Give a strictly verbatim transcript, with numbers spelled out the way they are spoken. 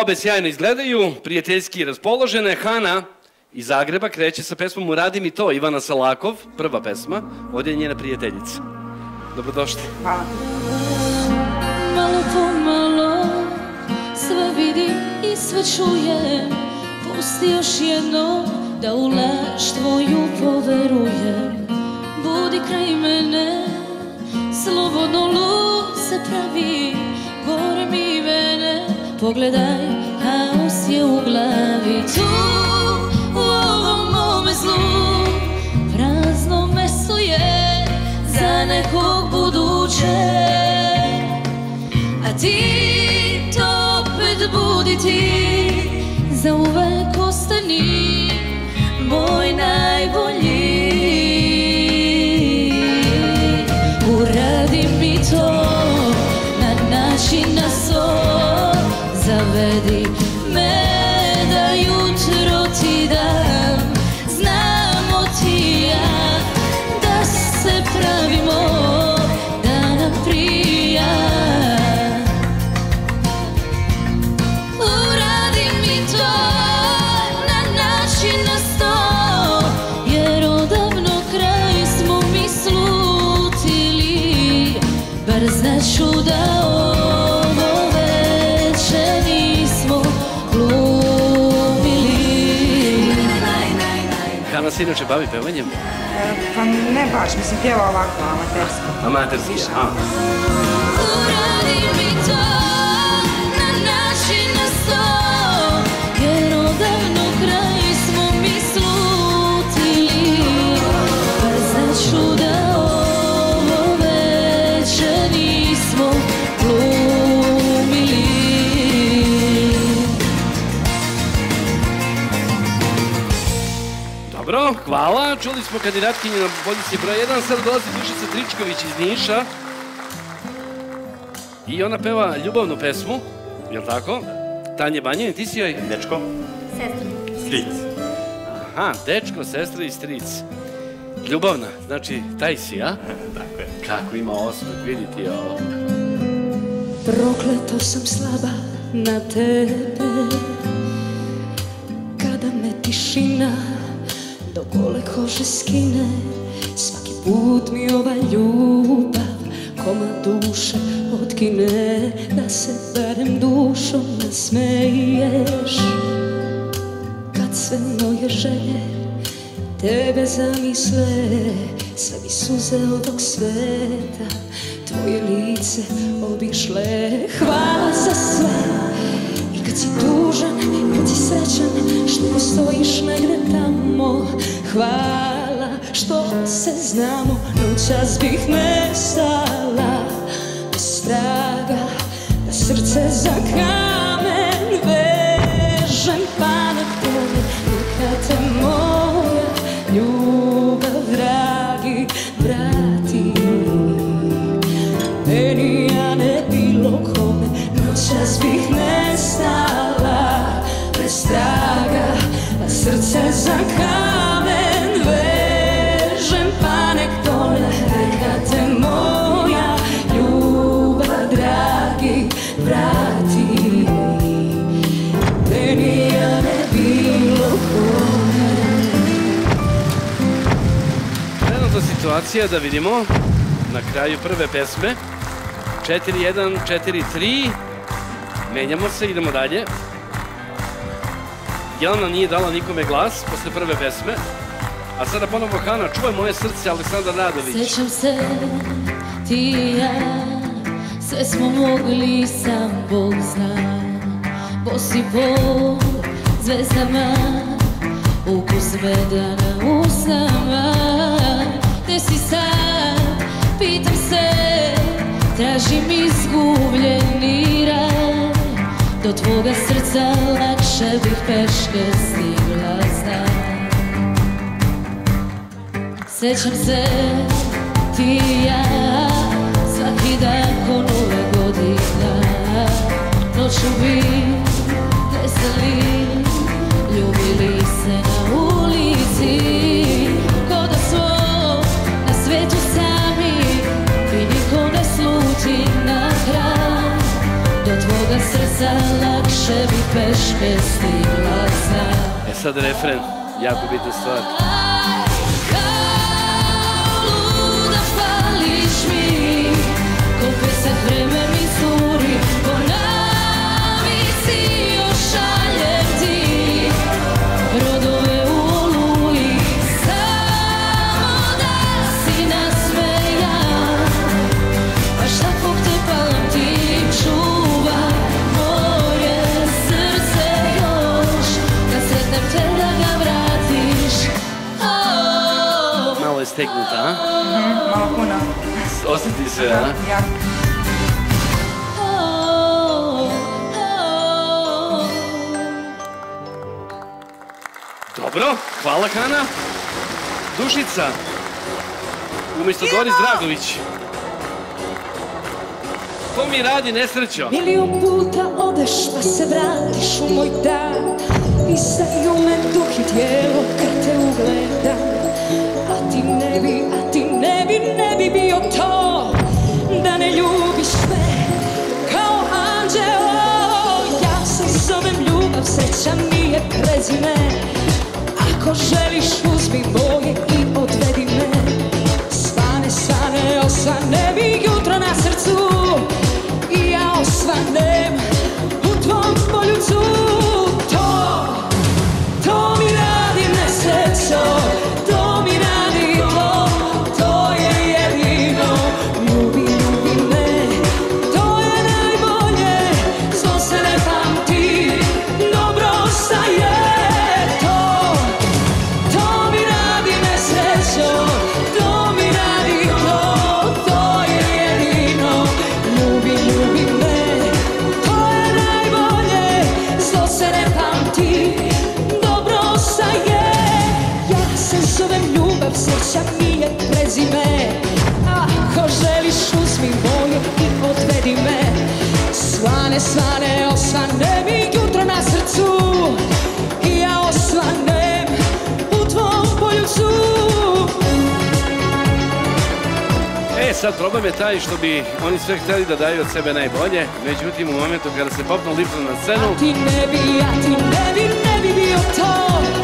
Obe sjajno izgledaju, prijateljski raspoložene. Hana iz Zagreba kreće sa pesmom Uradi mi to, Ivana Selakov, prva pesma. Ovdje je njena prijateljica. Dobrodošli. Hvala. Malo po malo sve vidim i sve čujem. Pusti još jedno da u laž tvoju poverujem. Budi kraj mene, slobodno lud se pravi. Gore mi mene, pogledaj, haos je u glavi. Tu, u ovom mome zlu, prazno mesto je za nekog budućeg. A ti, to opet budi ti, zauvek ostani moj najbolji. Uradi mi to na način na svoj, zavedi me da jutro ti dam. Znamo ti i ja da se pravimo da nam prija. Uradi mi to na način na sto, jer odavno kraj smo mi slutili. Bar znaću da ovo veče nismo glumili. Hana se inače bavi pevanjem? Pa ne baš, mislim pjeva ovako, amaterski. Amaterski, a. Uradi mi to na način na sto, jer odavno kraj smo mi slutili. Bar znaću da ovo veče nismo glumili. Dobro, hvala. Čuli smo kandidatkinje na poziciji broj jedan. Sad dolazi Tisica Tričković iz Niša. I ona peva ljubavnu pesmu, jel' tako? Tanje Banjev, ti si joj? Dečko. Sestra. Stric. Aha, dečko, sestra i stric. Ljubavna, znači taj si, a? Tako je. Kako ima osmeh, vidi ti ovo. Prokleto sam slaba na tebe, kada me tišina do gole kože skine. Svaki put mi ova ljubav komad duše otkine. Da se barem dušom nasmeješ, kad sve moje želje tebe zamisle. Sve bi suze od tog sveta tvoje lice obišle. Hvala za sve, i kad si tužan, i kad si srećan, što postojiš negde tamo. Hvala što se znamo, noćas bih nestala bez traga, da srce za kamen vežem. Pa na tebe neka te moja ljubav, dragi, vrati. Meni, a ne bilo kome, noćas bih nestala bez traga, da srce za kamen vežem. Pa nek tole neka te moja ljubav, dragi, vrati. Meni, a ne bilo kome. Trenutna situacija, da vidimo na kraju prve pesme. četiri jedan, četiri tri. Menjamo se, idemo dalje. Jelena nije dala nikome glas posle prve pesme. A sada ponovo Hana, Čuvaj moje srce, Aleksandra Radović. Sećam se, ti i ja, sve smo mogli, sam Bog zna. Bosi po zvezdama, ukus vedana u snama. Te si sad, pitam se, tražim izgubljeni raj. Do tvoga srca lakše bih peške stigla, znam. Sećam se, ti i ja, svaki dan ko nove godina. Noću bi veseli, ljubili se na ulici. Ko da smo na svetu sami i niko ne sluti na kraj. Do tvoga srca lakše više bi peške stigla sam. E sad refren, jako bitna stvar. Kao luda fališ mi, ko pesak vreme mi curi, po navici još šaljem ti brodove u oluji, samo da si nasmejan, baš takvog te pamtim, čuvaj moje srce još, kad sretnem te da ga vratiš. Malo je stegnuta, a? Malo puna. Osjeti se, a? Jak. Dobro, hvala Hana. Dušica, umjesto Doris Dragović. To mi radi nesrećo. Milion puta odeš pa se vratiš u moj dan. Pisaju me duh i tijelo kad te ugledam. A ti ne bi, a ti ne bi, ne bi bio to da ne ljubiš me kao anđelo. Ja se zovem ljubav, sreća nije prezime. Ako želiš uzmi moje i odvedi me. Svane, svane, osvane mi jutro na srcu. I ja osvanem u tvom poljucu. To, to mi radi nesrećo. To mi radi to, to je jedino. Ljubi, ljubi me, to je najbolje. Zlo se ne pamti, dobro ostaje. Sreća mi je prezime. Ako želiš uzmi moje i odvedi me. Svane, svane, osvane mi jutro na srcu. I ja osvanem u tvom poljucu. E sad problem je taj što bi oni sve htjeli da daju od sebe najbolje. Međutim u momentu kada se popnu liftom na scenu. A ti ne bi, a ti ne bi, ne bi bio to.